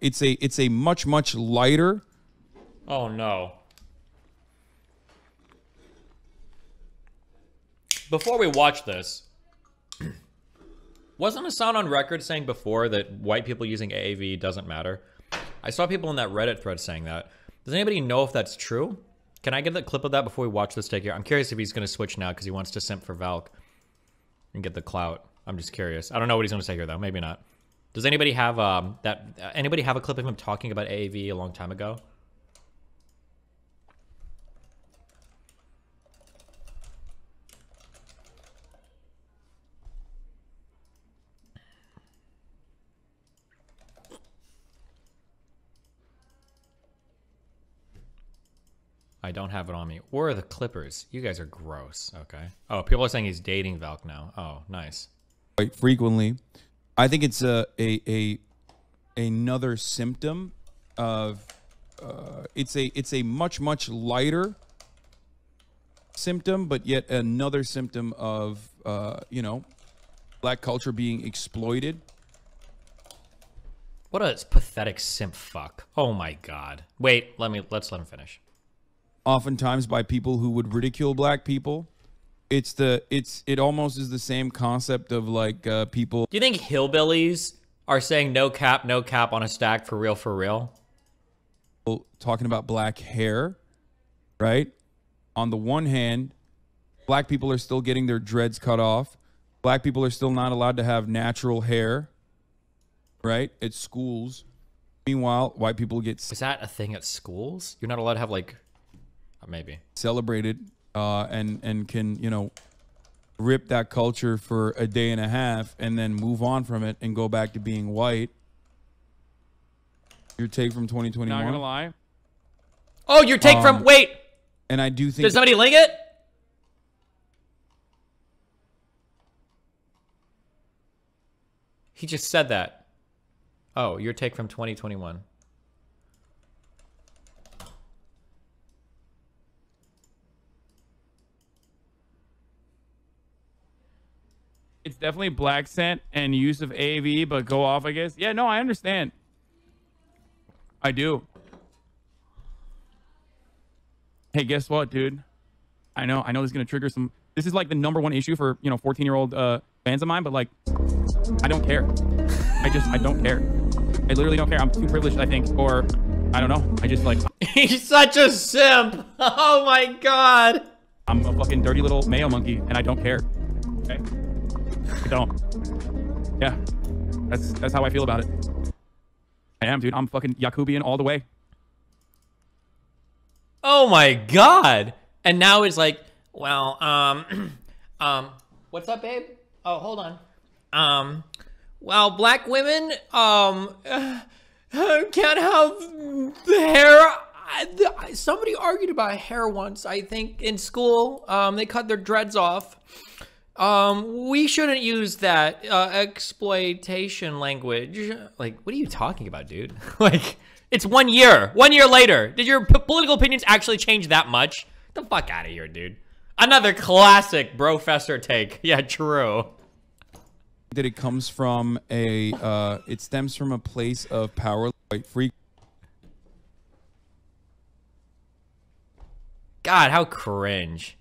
it's a much lighter. Oh no. Before we watch this, wasn't Hassan on record saying before that white people using AAVE doesn't matter? I saw people in that Reddit thread saying that. Does anybody know if that's true? Can I get the clip of that before we watch this take here? I'm curious if he's going to switch now because he wants to simp for Valk and get the clout. I'm just curious. I don't know what he's going to say here though. Maybe not. Does anybody have anybody have a clip of him talking about AAVE a long time ago? I don't have it on me. Or the Clippers. You guys are gross. Okay. Oh, people are saying he's dating Valk now. Oh, nice. Quite frequently. I think it's another symptom of it's a much lighter symptom, but yet another symptom of you know, black culture being exploited. What a pathetic simp fuck. Oh my god. Wait, let's let him finish. Oftentimes by people who would ridicule black people. It almost is the same concept of like people. Do you think hillbillies are saying no cap on a stack for real? Talking about black hair, right? On the one hand, black people are still getting their dreads cut off. Black people are still not allowed to have natural hair, right? At schools. Meanwhile, white people get. Is that a thing at schools? You're not allowed to have like, maybe celebrated. And can, you know, rip that culture for a day and a half and then move on from it and go back to being white. Your take from 2021? Not gonna lie. Oh, your take from, wait. And I do think. Did somebody link it? He just said that. Oh, your take from 2021. It's definitely black scent and use of AAVE, but go off, I guess. Yeah, no, I understand. I do. Hey, guess what, dude? I know this is going to trigger some... This is like the number one issue for, you know, 14-year-old fans of mine, but like, I don't care. I don't care. I literally don't care. I'm too privileged, I think, or I don't know. I just like... He's such a simp. Oh my God. I'm a fucking dirty little mayo monkey and I don't care. Okay? I don't. Yeah, that's how I feel about it. I am, dude. I'm fucking Yakubian all the way. Oh my god! And now it's like, well, what's up, babe? Oh, hold on. Well, black women, can't have the hair. Somebody argued about hair once, I think, in school. They cut their dreads off. We shouldn't use that exploitation language. Like, what are you talking about, dude? Like, it's 1 year. 1 year later. Did your political opinions actually change that much? Get the fuck out of here, dude. Another classic professor take. Yeah, true. That it comes from a, it stems from a place of power, like free. God, how cringe.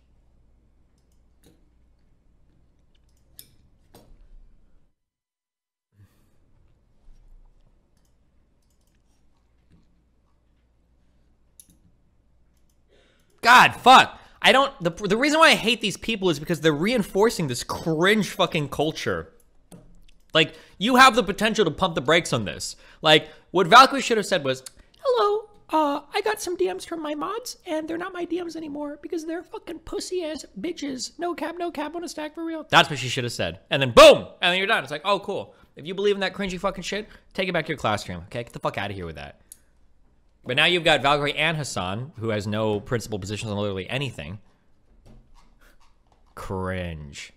God, fuck. I don't... The reason why I hate these people is because they're reinforcing this cringe fucking culture. Like, you have the potential to pump the brakes on this. Like, what Valkyrae should have said was, hello, I got some DMs from my mods, and they're not my DMs anymore because they're fucking pussy-ass bitches. No cap on a stack for real. That's what she should have said. And then boom! And then you're done. It's like, oh, cool. If you believe in that cringy fucking shit, take it back to your classroom, okay? Get the fuck out of here with that. But now you've got Valkyrae and Hassan, who has no principal positions on literally anything. Cringe.